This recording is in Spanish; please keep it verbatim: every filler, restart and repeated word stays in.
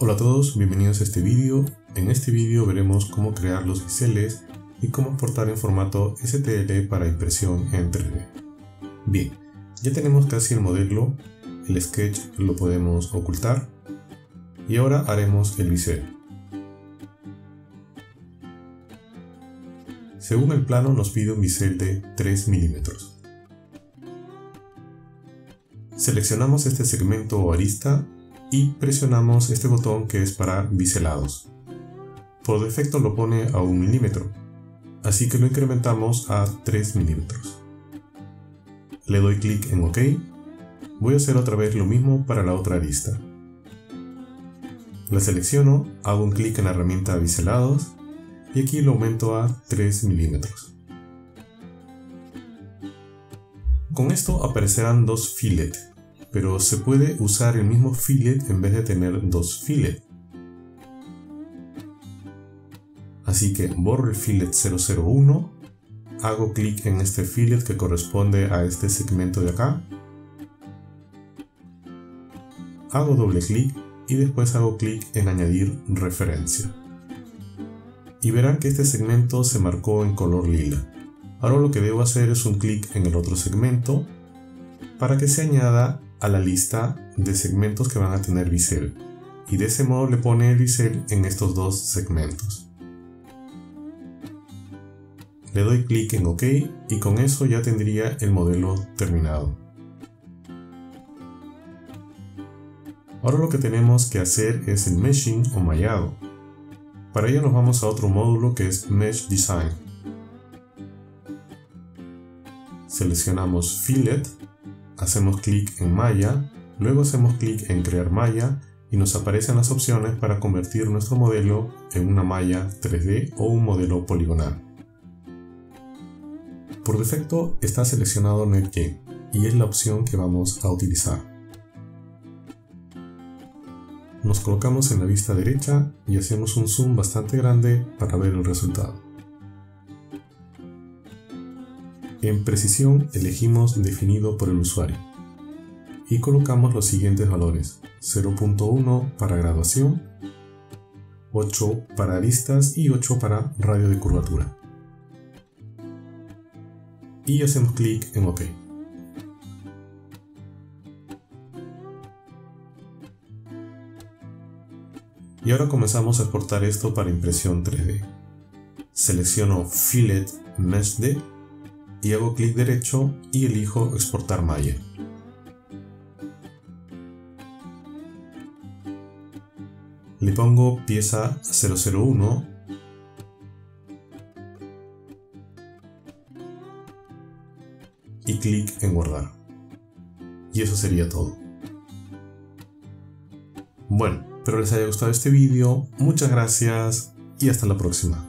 Hola a todos, bienvenidos a este vídeo. En este vídeo veremos cómo crear los biseles y cómo exportar en formato S T L para impresión en tres D. Bien, ya tenemos casi el modelo, el sketch lo podemos ocultar y ahora haremos el bisel. Según el plano nos pide un bisel de tres milímetros. Seleccionamos este segmento o arista y presionamos este botón que es para biselados. Por defecto lo pone a un milímetro, así que lo incrementamos a tres milímetros. Le doy clic en OK. Voy a hacer otra vez lo mismo para la otra arista. La selecciono, hago un clic en la herramienta biselados y aquí lo aumento a tres milímetros. Con esto aparecerán dos fillets, pero se puede usar el mismo fillet en vez de tener dos fillets. Así que borro el fillet cero cero uno, hago clic en este fillet que corresponde a este segmento de acá, hago doble clic y después hago clic en añadir referencia. Y verán que este segmento se marcó en color lila. Ahora lo que debo hacer es un clic en el otro segmento para que se añada a la lista de segmentos que van a tener bisel, y de ese modo le pone el bisel en estos dos segmentos. Le doy clic en OK y con eso ya tendría el modelo terminado. Ahora lo que tenemos que hacer es el meshing o mallado. Para ello nos vamos a otro módulo que es Mesh Design. Seleccionamos Fillet, hacemos clic en malla, luego hacemos clic en crear malla y nos aparecen las opciones para convertir nuestro modelo en una malla tres D o un modelo poligonal. Por defecto está seleccionado NetGen y es la opción que vamos a utilizar. Nos colocamos en la vista derecha y hacemos un zoom bastante grande para ver el resultado. En precisión elegimos definido por el usuario y colocamos los siguientes valores: cero punto uno para graduación, ocho para aristas y ocho para radio de curvatura. Y hacemos clic en OK. Y ahora comenzamos a exportar esto para impresión tres D. Selecciono Fillet Mesh D y hago clic derecho y elijo exportar malla. Le pongo pieza cero cero uno y clic en guardar. Y eso sería todo. Bueno, espero les haya gustado este vídeo. Muchas gracias y hasta la próxima.